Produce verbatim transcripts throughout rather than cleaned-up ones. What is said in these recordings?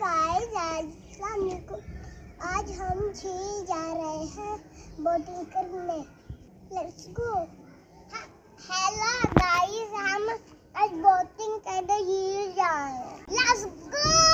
Guys अस्सलाम वालेकुम। आज हम झील जा रहे हैं बोटिंग करने। Let's go. हेलो गाइस, हम आज बोटिंग करने झील जा रहे हैं। Let's go.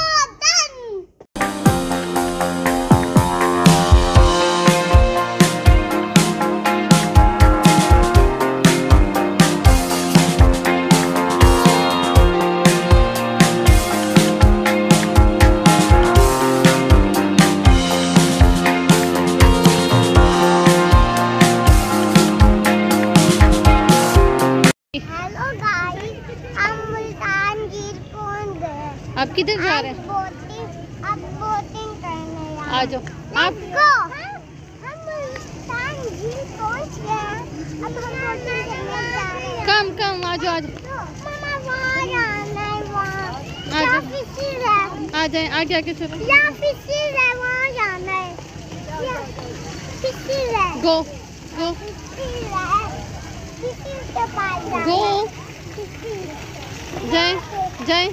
आप किधर जा रहे हैं? बोटिंग, आप बोटिंग करने जा रहे हैं। आ जाओ आप। हम मुल्तान झील पहुंच गए। अब हम बोटिंग करने जा रहे हैं। कम कम आ जाओ आ जाओ। मामा वहाँ जाना है, वहाँ या फिर आ जाए आगे आगे चलो। या फिर वहाँ जाना है, या फिर गो गो फिर के पास गो जय जय।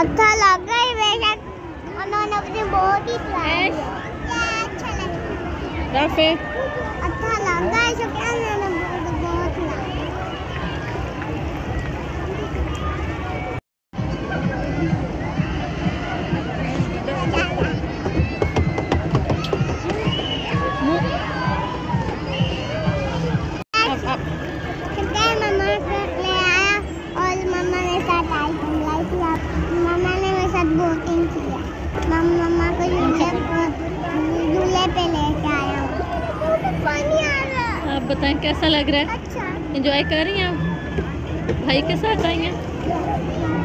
अच्छा लग रहा है। बेशक उन्होंने अपने बहुत ही अच्छा लगा रफे अच्छा लग रहा है। सब उन्होंने बहुत लगा कहते हैं मम्मा ले आया और मम्मा ने साथ आई हम लाई थी। आप मम्मा ने मेरे साथ बोटिंग किया। मम्मा मम्मा को झूले पे लेके आया हूँ। पानी आ रहा है। आप बताएं कैसा लग रहा है? अच्छा। एंजॉय कर रही हैं आप भाई के साथ आई हैं?